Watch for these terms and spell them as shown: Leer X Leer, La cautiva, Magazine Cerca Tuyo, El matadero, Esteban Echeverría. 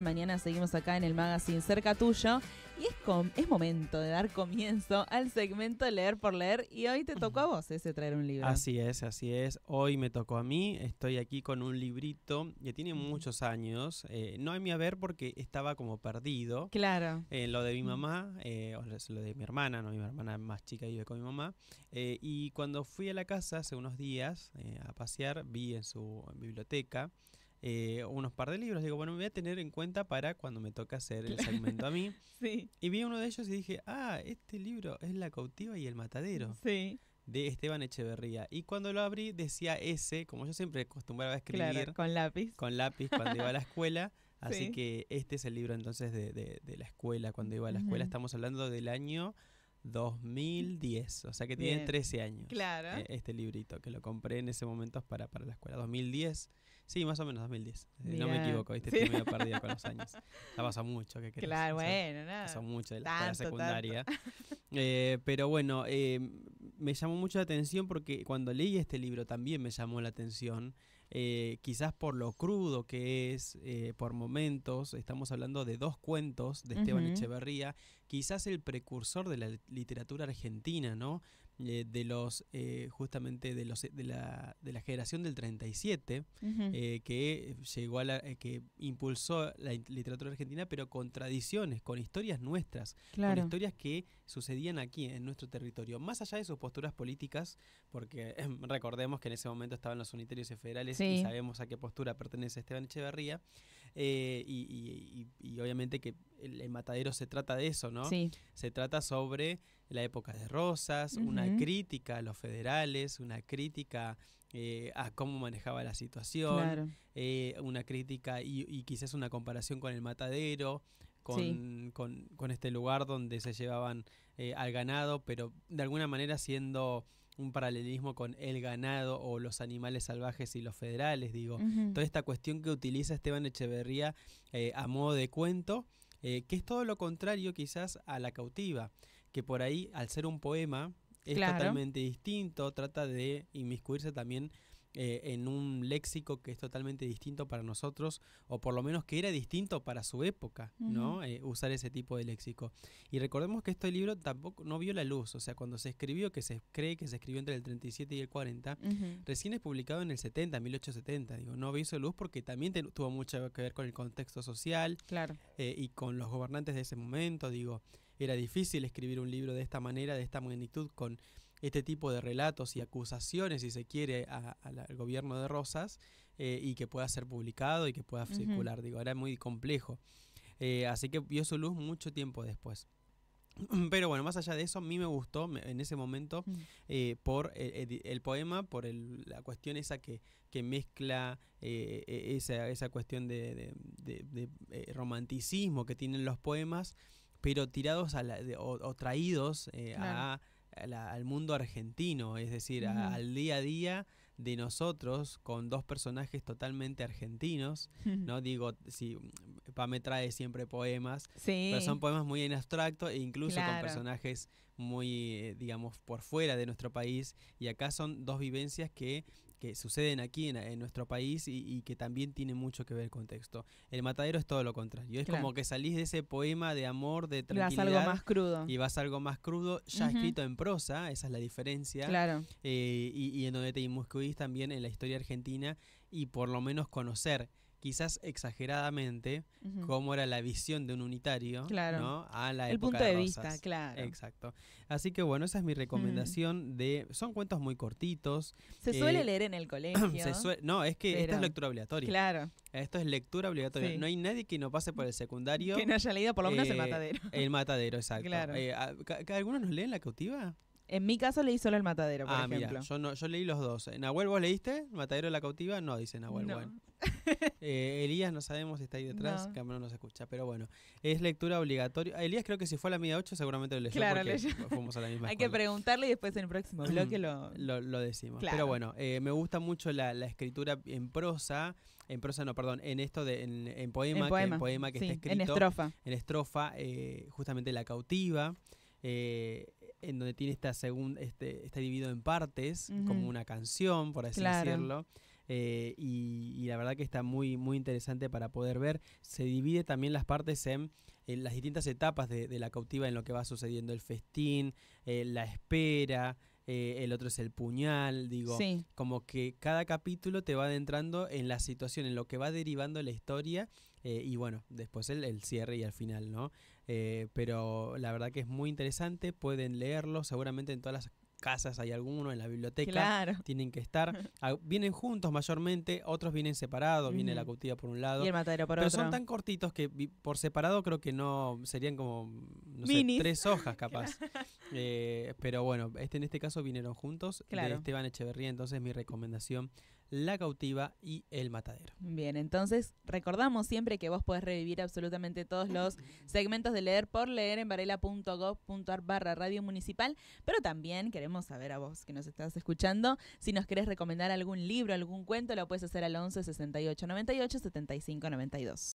Mañana seguimos acá en el Magazine Cerca Tuyo y es momento de dar comienzo al segmento Leer por Leer, y hoy te tocó a vos ese traer un libro. Así es, así es. Hoy me tocó a mí. Estoy aquí con un librito que tiene muchos años. No en mi haber porque estaba como perdido. Claro. Lo de mi mamá, lo de mi hermana, no, mi hermana más chica vive con mi mamá. Y cuando fui a la casa hace unos días a pasear, vi en su biblioteca unos par de libros. Digo, bueno, me voy a tener en cuenta para cuando me toca hacer el segmento a mí. Sí. Y vi uno de ellos y dije, ah, este libro es La cautiva y el matadero. Sí. De Esteban Echeverría. Y cuando lo abrí decía ese, como yo siempre acostumbraba a escribir. Claro, con lápiz. Con lápiz cuando iba a la escuela. Así sí. Que este es el libro entonces de la escuela. Cuando iba a la escuela, estamos hablando del año 2010, o sea que tiene 13 años. Claro. Este librito que lo compré en ese momento para la escuela. 2010, sí, más o menos 2010. Mirá. No me equivoco, ¿viste? Sí. Estoy medio perdido con los años. Ha pasado mucho, ¿qué querés? Claro, o sea, bueno, nada. No. Ha pasado mucho de la secundaria. Pero bueno, me llamó mucho la atención porque cuando leí este libro también me llamó la atención. Quizás por lo crudo que es, por momentos, estamos hablando de dos cuentos de Esteban Echeverría, quizás el precursor de la literatura argentina, ¿no? De la generación del 37, que llegó a que impulsó la literatura argentina, pero con tradiciones, con historias nuestras, con historias que sucedían aquí en nuestro territorio, más allá de sus posturas políticas, porque recordemos que en ese momento estaban los unitarios y federales, y sabemos a qué postura pertenece Esteban Echeverría, y obviamente que el matadero se trata de eso, ¿no? Sí. Se trata sobre la época de Rosas, una crítica a los federales, una crítica a cómo manejaba la situación, una crítica y quizás una comparación con el matadero, con este lugar donde se llevaban al ganado, pero de alguna manera haciendo un paralelismo con el ganado o los animales salvajes y los federales, digo. Toda esta cuestión que utiliza Esteban Echeverría a modo de cuento, que es todo lo contrario quizás a La cautiva, que por ahí, al ser un poema, es totalmente distinto, trata de inmiscuirse también en un léxico que es totalmente distinto para nosotros, o por lo menos que era distinto para su época, ¿no? Usar ese tipo de léxico. Y recordemos que este libro tampoco no vio la luz, o sea, cuando se escribió, que se cree que se escribió entre el 37 y el 40, recién es publicado en el 70, 1870, digo, no vio luz porque también tuvo mucho que ver con el contexto social, y con los gobernantes de ese momento, digo, era difícil escribir un libro de esta manera, de esta magnitud, con este tipo de relatos y acusaciones, si se quiere, al gobierno de Rosas, y que pueda ser publicado y que pueda circular. Digo, era muy complejo. Así que vio su luz mucho tiempo después. Pero bueno, más allá de eso, a mí me gustó en ese momento por el poema, por la cuestión esa que mezcla esa cuestión de romanticismo que tienen los poemas, pero tirados o traídos al mundo argentino, es decir, al día a día de nosotros, con dos personajes totalmente argentinos, ¿no? Digo, si Pame trae siempre poemas, pero son poemas muy en abstracto e incluso con personajes muy, digamos, por fuera de nuestro país, y acá son dos vivencias que suceden aquí en nuestro país y que también tienen mucho que ver el contexto. El matadero es todo lo contrario, es como que salís de ese poema de amor, de tranquilidad, y vas algo más crudo. Y vas algo más crudo, ya escrito en prosa, esa es la diferencia. Claro. Y en donde te inmiscuís también en la historia argentina y por lo menos conocer, quizás exageradamente, cómo era la visión de un unitario, ¿no? A la época de Rosas. El punto de vista, exacto. Así que bueno, esa es mi recomendación. Son cuentos muy cortitos. Se suele leer en el colegio. No, es que esta es lectura obligatoria. Claro. Esto es lectura obligatoria. Sí. No hay nadie que no pase por el secundario que no haya leído por lo menos El matadero. El matadero, exacto. Claro. ¿Algunos nos leen La cautiva? En mi caso leí solo El matadero, por ejemplo. Mira, yo leí los dos. ¿Nahuel, vos leíste El matadero y La cautiva? No, dice Nahuel. No. Bueno. Elías no sabemos si está ahí detrás, Cameron no se escucha, pero bueno, es lectura obligatoria. Elías creo que si fue a la media 8 seguramente lo leyó, fuimos a la misma escuela. Hay que preguntarle y después en el próximo bloque lo decimos. Pero bueno, me gusta mucho la escritura en poema, que está escrito en estrofa. En estrofa, justamente La cautiva, en donde tiene está dividido en partes, como una canción, por así decirlo. y la verdad que está muy interesante para poder ver. Se divide también las partes en las distintas etapas de la cautiva, en lo que va sucediendo: el festín, la espera, el otro es el puñal, digo, sí. Como que cada capítulo te va adentrando en la situación, en lo que va derivando la historia, y bueno, después el cierre y al final, ¿no? Pero la verdad que es muy interesante, pueden leerlo, seguramente en todas las casas hay alguno, en la biblioteca, claro. Tienen que estar, vienen juntos mayormente, otros vienen separados, viene La cautiva por un lado y El matadero por otro, pero son tan cortitos que por separado creo que no, serían como, no sé, 3 hojas capaz. Pero bueno, en este caso vinieron juntos, claro. De Esteban Echeverría, entonces mi recomendación, La cautiva y El matadero. Bien, entonces recordamos siempre que vos podés revivir absolutamente todos los segmentos de Leer por Leer en varela.gov.ar/radio municipal, pero también queremos saber a vos que nos estás escuchando, si nos querés recomendar algún libro, algún cuento, lo puedes hacer al 11 68 98 75 92.